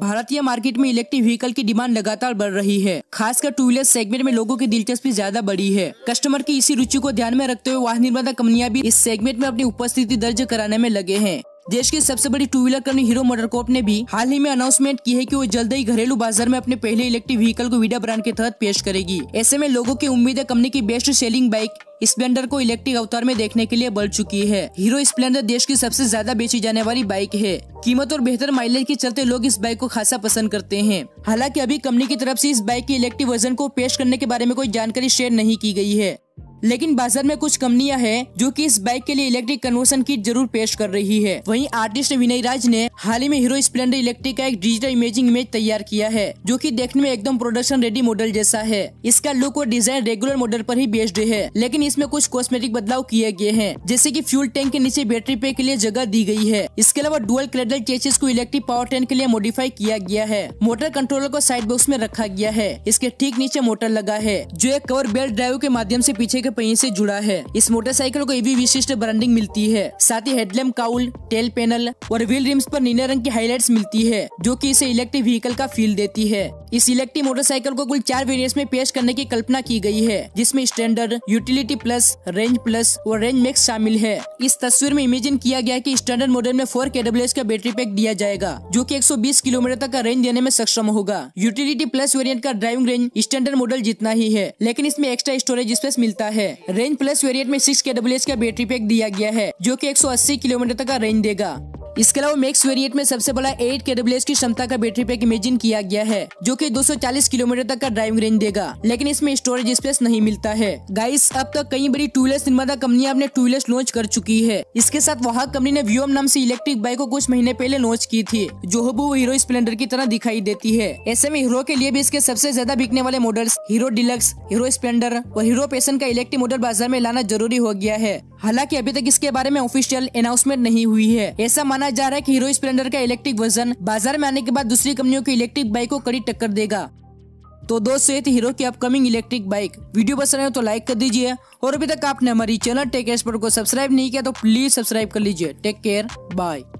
भारतीय मार्केट में electric vehicle की डिमांड लगातार बढ़ रही है। खासकर टू व्हीलर सेगमेंट में लोगों की दिलचस्पी ज्यादा बढ़ी है। कस्टमर की इसी रुचि को ध्यान में रखते हुए वाहन निर्माता कंपनियां भी इस सेगमेंट में अपनी उपस्थिति दर्ज कराने में लगे हैं। देश की सबसे बड़ी two wheeler company Hero MotoCorp ने भी हाल ही में अनाउंसमेंट की है कि वो जल्द ही घरेलू बाजार में अपने पहले इलेक्ट्रिक व्हीकल को विडा ब्रांड के तहत पेश करेगी। ऐसे में लोगों की उम्मीद है कंपनी की बेस्ट सेलिंग बाइक स्प्लेंडर को इलेक्ट्रिक अवतार में देखने के लिए बढ़ चुकी है। हीरो स्प्लेंडर देश की सबसे ज्यादा बेची जाने वाली बाइक है। कीमत और बेहतर माइलेज के चलते लोग इस बाइक को खासा पसंद करते हैं। हालांकि अभी कंपनी की तरफ से इस बाइक के इलेक्ट्रिक वर्जन को पेश करने के बारे में कोई जानकारी शेयर नहीं की गई है, लेकिन बाजार में कुछ कंपनियां हैं जो कि इस बाइक के लिए इलेक्ट्रिक कन्वर्सन किट जरूर पेश कर रही है। वहीं आर्टिस्ट विनय राज ने हाल ही में हीरो स्प्लेंडर इलेक्ट्रिक का एक डिजिटल इमेजिंग इमेज तैयार किया है, जो कि देखने में एकदम प्रोडक्शन रेडी मॉडल जैसा है। इसका लुक और डिजाइन रेगुलर मॉडल पर ही बेस्ड है, लेकिन इसमें कुछ कॉस्मेटिक बदलाव किए गए हैं, जैसे कि फ्यूल टैंक के नीचे बैटरी पैक के लिए जगह दी गई है। इसके अलावा डुअल क्रेडल चेसिस को इलेक्ट्रिक पावर ट्रेन के लिए मॉडिफाई किया गया है। मोटर कंट्रोलर को साइड बॉक्स में रखा गया है। इसके ठीक नीचे मोटर लगा है जो एक कवर बेल्ट ड्राइव के माध्यम से पीछे पहिए से जुड़ा है। इस मोटरसाइकिल को भी विशिष्ट ब्रांडिंग मिलती है। साथ ही हेडलैम्प काउल, टेल पैनल और व्हील रिम्स पर नीले रंग की हाइलाइट्स मिलती है, जो कि इसे इलेक्ट्रिक व्हीकल का फील देती है। इस इलेक्ट्रिक मोटरसाइकिल को कुल 4 वेरिएंट्स में पेश करने की कल्पना की गई है, जिसमें स्टैंडर्ड, यूटिलिटी प्लस और रेंज मैक्स शामिल है। इस तस्वीर में इमेजिन किया गया कि स्टैंडर्ड मॉडल में 4 kWh का बैटरी पैक दिया जाएगा, जो कि 120 किलोमीटर तक का रेंज देने में सक्षम होगा। यूटिलिटी प्लस वेरिएंट का ड्राइविंग रेंज स्टैंडर्ड मॉडल जितना ही है, लेकिन इसमें एक्स्ट्रा स्टोरेज स्पेस मिलता है। रेंज प्लस वेरिएंट में 6 kWh का बैटरी पैक दिया गया है, जो कि 180 किलोमीटर तक का रेंज देगा। इसके अलावा मैक्स वेरिएंट में सबसे बड़ा 8 kWh की क्षमता का बैटरी पैक इमेजिन किया गया है, जो कि 240 किलोमीटर तक का ड्राइविंग रेंज देगा, लेकिन इसमें स्टोरेज स्पेस नहीं मिलता है। गाइस, अब तक कई बड़ी टू व्हीलर्स निर्माता कंपनियां अपने टू व्हीलर्स लॉन्च कर चुकी है। इसके साथ वहां कंपनी ने व्योम नाम से इलेक्ट्रिक बाइक को कुछ महीने पहले लॉन्च की थी, जो हूबहू हीरो स्प्लेंडर की तरह दिखाई देती है। ऐसे में हीरो के लिए भी इसके सबसे ज्यादा बिकने वाले models Hero Deluxe, Hero Splendor और हीरो पैशन का इलेक्ट्रिक मॉडल बाजार में लाना जरूरी हो गया है। हालांकि अभी तक इसके बारे में ऑफिशियल अनाउंसमेंट नहीं हुई है। ऐसा माना जा रहा है कि हीरो स्प्लेंडर का इलेक्ट्रिक वर्जन बाजार में आने के बाद दूसरी कंपनियों की इलेक्ट्रिक बाइक को कड़ी टक्कर देगा। तो दोस्तों, ये थी हीरो की अपकमिंग इलेक्ट्रिक बाइक। वीडियो पसंद आए तो लाइक कर दीजिए, और अभी तक आपने हमारी चैनल टेक एक्सपर्ट को सब्सक्राइब नहीं किया तो प्लीज सब्सक्राइब कर लीजिए। Take care, bye.